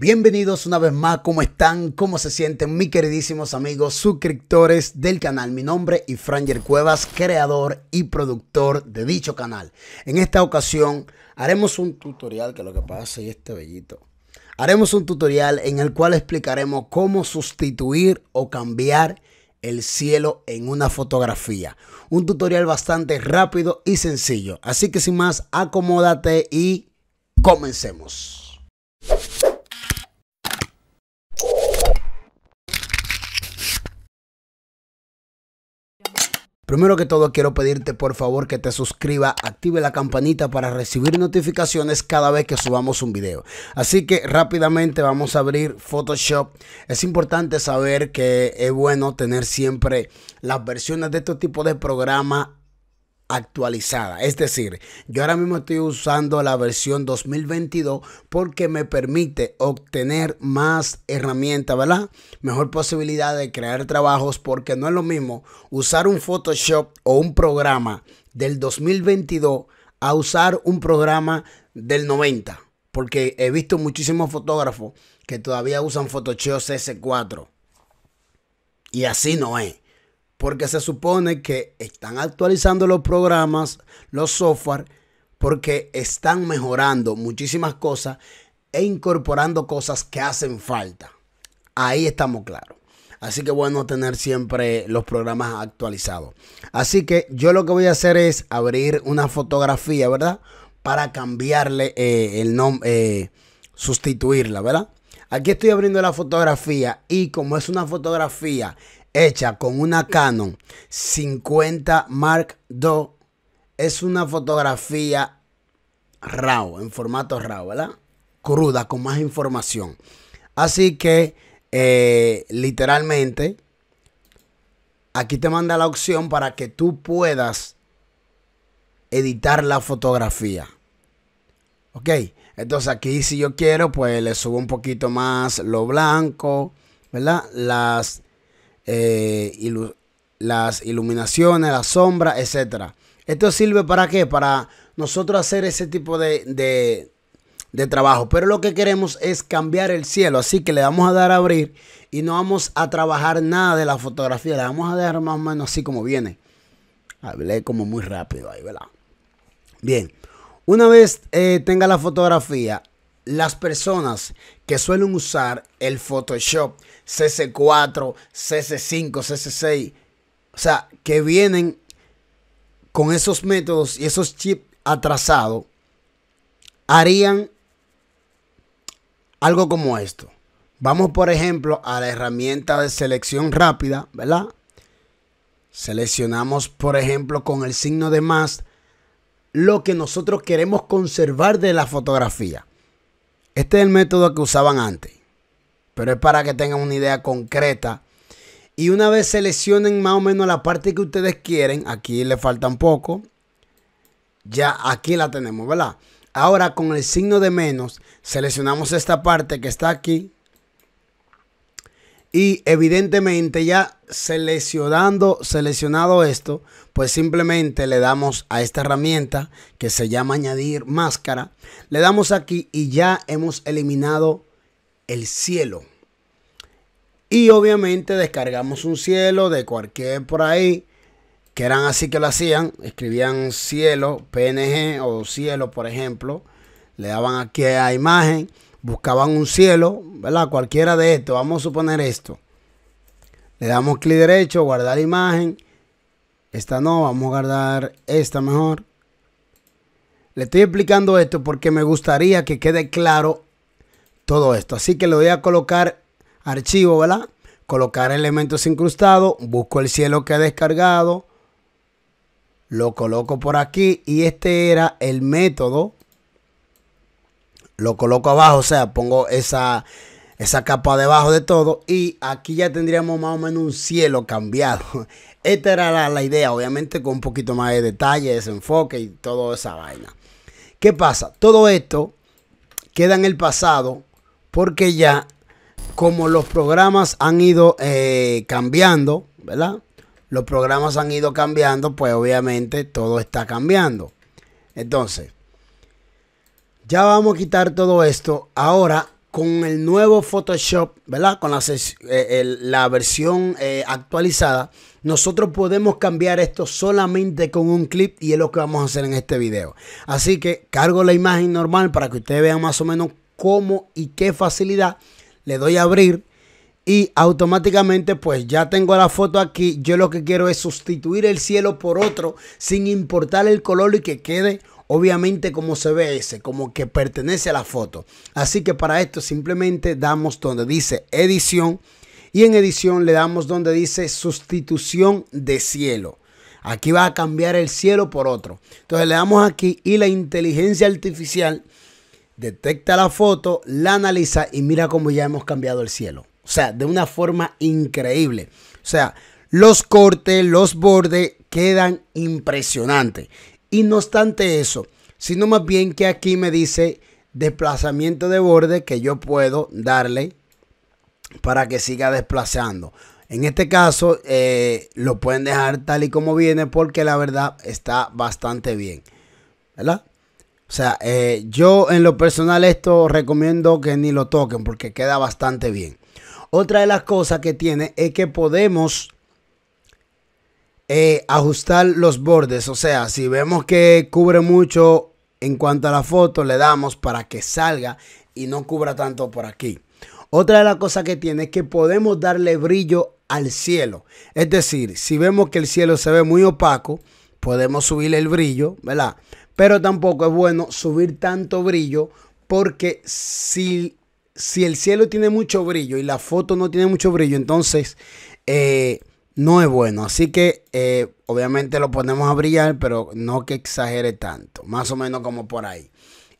Bienvenidos una vez más. ¿Cómo están? ¿Cómo se sienten, mis queridísimos amigos suscriptores del canal? Mi nombre es Franger Cuevas, creador y productor de dicho canal. En esta ocasión haremos un tutorial, que es lo que pasa y este bellito. Haremos un tutorial en el cual explicaremos cómo sustituir o cambiar el cielo en una fotografía. Un tutorial bastante rápido y sencillo. Así que sin más, acomódate y comencemos. Primero que todo, quiero pedirte por favor que te suscribas, active la campanita para recibir notificaciones cada vez que subamos un video. Así que rápidamente vamos a abrir Photoshop. Es importante saber que es bueno tener siempre las versiones de este tipo de programas actualizada, es decir, yo ahora mismo estoy usando la versión 2022 porque me permite obtener más herramientas, ¿verdad? Mejor posibilidad de crear trabajos, porque no es lo mismo usar un Photoshop o un programa del 2022 a usar un programa del 90, porque he visto muchísimos fotógrafos que todavía usan Photoshop CS4 y así no es. Porque se supone que están actualizando los programas, los software, porque están mejorando muchísimas cosas e incorporando cosas que hacen falta. Ahí estamos claros. Así que bueno, tener siempre los programas actualizados. Así que yo lo que voy a hacer es abrir una fotografía, ¿verdad? Para cambiarle el nombre, sustituirla, ¿verdad? Aquí estoy abriendo la fotografía y como es una fotografía hecha con una Canon 50 Mark II, es una fotografía RAW, en formato RAW, ¿verdad? Cruda, con más información. Así que literalmente aquí te manda la opción para que tú puedas editar la fotografía. Ok, entonces aquí si yo quiero, pues le subo un poquito más lo blanco, ¿verdad? Las iluminaciones, la sombra, etcétera. Esto sirve para qué, para nosotros hacer ese tipo de trabajo, pero lo que queremos es cambiar el cielo, así que le vamos a dar a abrir y no vamos a trabajar nada de la fotografía, la vamos a dejar más o menos así como viene. Hablé como muy rápido ahí, ¿verdad? Bien, una vez tenga la fotografía, las personas que suelen usar el Photoshop CS4, CS5, CS6, o sea, que vienen con esos métodos y esos chips atrasados, harían algo como esto. Vamos, por ejemplo, a la herramienta de selección rápida, ¿verdad? Seleccionamos, por ejemplo, con el signo de más, lo que nosotros queremos conservar de la fotografía. Este es el método que usaban antes, pero es para que tengan una idea concreta. Y una vez seleccionen más o menos la parte que ustedes quieren, aquí le falta un poco, ya aquí la tenemos, ¿verdad? Ahora con el signo de menos, seleccionamos esta parte que está aquí. Y evidentemente ya seleccionado esto, pues simplemente le damos a esta herramienta que se llama añadir máscara. Le damos aquí y ya hemos eliminado el cielo. Y obviamente descargamos un cielo de cualquier por ahí, que eran así que lo hacían. Escribían cielo, PNG o cielo, por ejemplo. Le daban aquí a imagen. Buscaban un cielo, ¿verdad? Cualquiera de estos. Vamos a suponer esto. Le damos clic derecho, guardar imagen. Esta no, vamos a guardar esta mejor. Le estoy explicando esto porque me gustaría que quede claro todo esto. Así que le doy a colocar archivo, ¿verdad? Colocar elementos incrustados. Busco el cielo que he descargado. Lo coloco por aquí. Y este era el método. Lo coloco abajo, o sea, pongo esa capa debajo de todo y aquí ya tendríamos más o menos un cielo cambiado. Esta era la idea, obviamente con un poquito más de detalle, desenfoque y toda esa vaina. ¿Qué pasa? Todo esto queda en el pasado porque ya como los programas han ido cambiando, ¿verdad? Los programas han ido cambiando, pues obviamente todo está cambiando. Entonces, ya vamos a quitar todo esto. Ahora, con el nuevo Photoshop, ¿verdad? Con la versión actualizada, nosotros podemos cambiar esto solamente con un clip, y es lo que vamos a hacer en este video. Así que cargo la imagen normal para que ustedes vean más o menos cómo y qué facilidad. Le doy a abrir y automáticamente pues ya tengo la foto aquí. Yo lo que quiero es sustituir el cielo por otro sin importar el color y que quede obviamente como se ve ese, como que pertenece a la foto. Así que para esto simplemente damos donde dice edición, y en edición le damos donde dice sustitución de cielo. Aquí va a cambiar el cielo por otro. Entonces le damos aquí y la inteligencia artificial detecta la foto, la analiza y mira cómo ya hemos cambiado el cielo. O sea, de una forma increíble. O sea, los cortes, los bordes quedan impresionantes. Y no obstante eso, sino más bien que aquí me dice desplazamiento de borde, que yo puedo darle para que siga desplazando. En este caso lo pueden dejar tal y como viene, porque la verdad está bastante bien, ¿verdad? O sea, yo en lo personal esto recomiendo que ni lo toquen porque queda bastante bien. Otra de las cosas que tiene es que podemos ajustar los bordes. O sea, si vemos que cubre mucho en cuanto a la foto, le damos para que salga y no cubra tanto por aquí. Otra de las cosas que tiene es que podemos darle brillo al cielo. Es decir, si vemos que el cielo se ve muy opaco, podemos subir el brillo, ¿verdad? Pero tampoco es bueno subir tanto brillo, porque si el cielo tiene mucho brillo y la foto no tiene mucho brillo, entonces no es bueno. Así que obviamente lo ponemos a brillar, pero no que exagere tanto, más o menos como por ahí.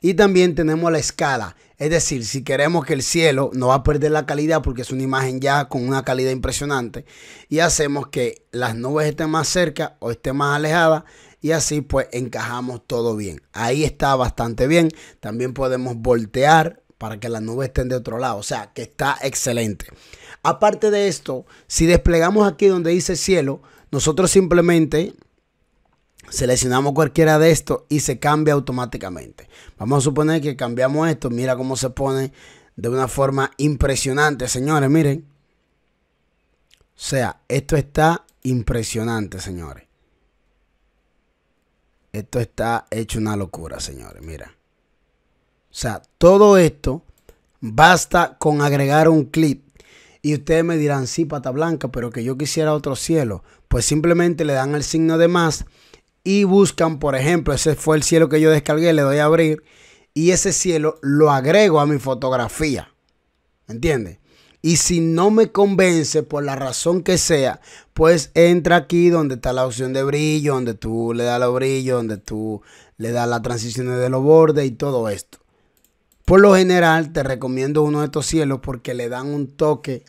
Y también tenemos la escala, es decir, si queremos que el cielo no va a perder la calidad porque es una imagen ya con una calidad impresionante, y hacemos que las nubes estén más cerca o estén más alejadas, y así pues encajamos todo bien. Ahí está bastante bien. También podemos voltear para que las nubes estén de otro lado. O sea, que está excelente. Aparte de esto, si desplegamos aquí donde dice cielo, nosotros simplemente seleccionamos cualquiera de estos y se cambia automáticamente. Vamos a suponer que cambiamos esto. Mira cómo se pone de una forma impresionante, señores. Miren. O sea, esto está impresionante, señores. Esto está hecho una locura, señores. Mira. O sea, todo esto basta con agregar un clip. Y ustedes me dirán, sí, Pata Blanca, pero que yo quisiera otro cielo. Pues simplemente le dan el signo de más y buscan, por ejemplo, ese fue el cielo que yo descargué, le doy a abrir. Y ese cielo lo agrego a mi fotografía. ¿Entiendes? Y si no me convence por la razón que sea, pues entra aquí donde está la opción de brillo, donde tú le das los brillos, donde tú le das las transiciones de los bordes y todo esto. Por lo general te recomiendo uno de estos cielos porque le dan un toque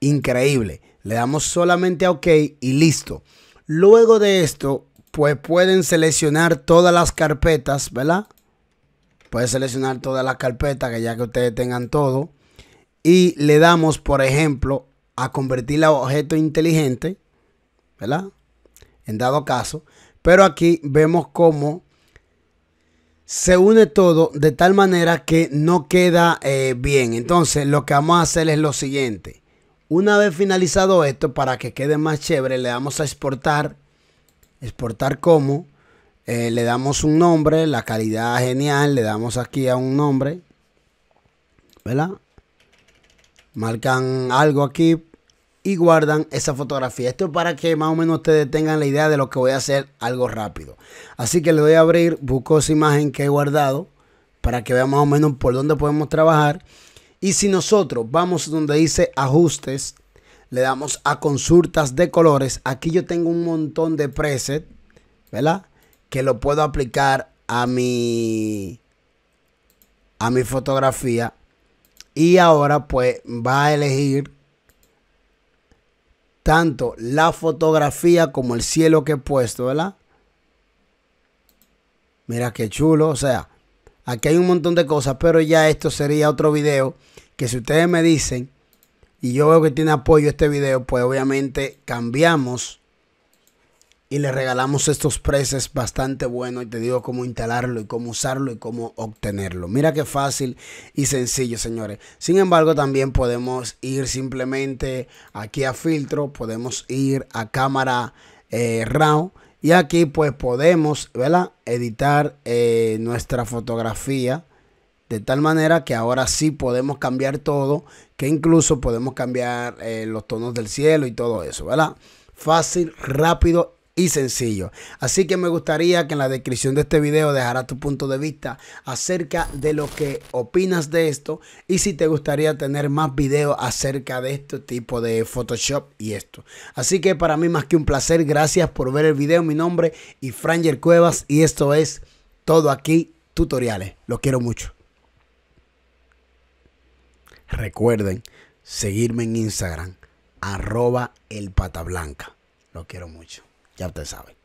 increíble. Le damos solamente a OK y listo. Luego de esto, pues pueden seleccionar todas las carpetas, ¿verdad? Pueden seleccionar todas las carpetas, que ya que ustedes tengan todo. Y le damos, por ejemplo, a convertirla a objeto inteligente, ¿verdad? En dado caso. Pero aquí vemos cómo se une todo de tal manera que no queda bien. Entonces lo que vamos a hacer es lo siguiente. Una vez finalizado esto, para que quede más chévere, le damos a exportar. Exportar como. Le damos un nombre. La calidad genial. Le damos aquí a un nombre, ¿verdad? Marcan algo aquí y guardan esa fotografía. Esto es para que más o menos ustedes tengan la idea de lo que voy a hacer, algo rápido. Así que le doy a abrir, busco esa imagen que he guardado para que vean más o menos por dónde podemos trabajar. Y si nosotros vamos donde dice ajustes, le damos a consultas de colores. Aquí yo tengo un montón de presets, ¿verdad? Que lo puedo aplicar a mi fotografía. Y ahora pues va a elegir tanto la fotografía como el cielo que he puesto, ¿verdad? Mira qué chulo. O sea, aquí hay un montón de cosas, pero ya esto sería otro video que si ustedes me dicen y yo veo que tiene apoyo este video, pues obviamente cambiamos y le regalamos estos presets bastante buenos y te digo cómo instalarlo y cómo usarlo y cómo obtenerlo. Mira qué fácil y sencillo, señores. Sin embargo, también podemos ir simplemente aquí a filtro, podemos ir a cámara RAW y aquí pues podemos, ¿verdad?, editar nuestra fotografía de tal manera que ahora sí podemos cambiar todo, que incluso podemos cambiar los tonos del cielo y todo eso, ¿verdad? Fácil, rápido y sencillo. Así que me gustaría que en la descripción de este video dejaras tu punto de vista acerca de lo que opinas de esto y si te gustaría tener más videos acerca de este tipo de Photoshop y esto. Así que para mí más que un placer, gracias por ver el video. Mi nombre es Franger Cuevas y esto es Todo Aquí Tutoriales. Los quiero mucho. Recuerden seguirme en Instagram @elpatablanca. Los quiero mucho. Ya ustedes saben.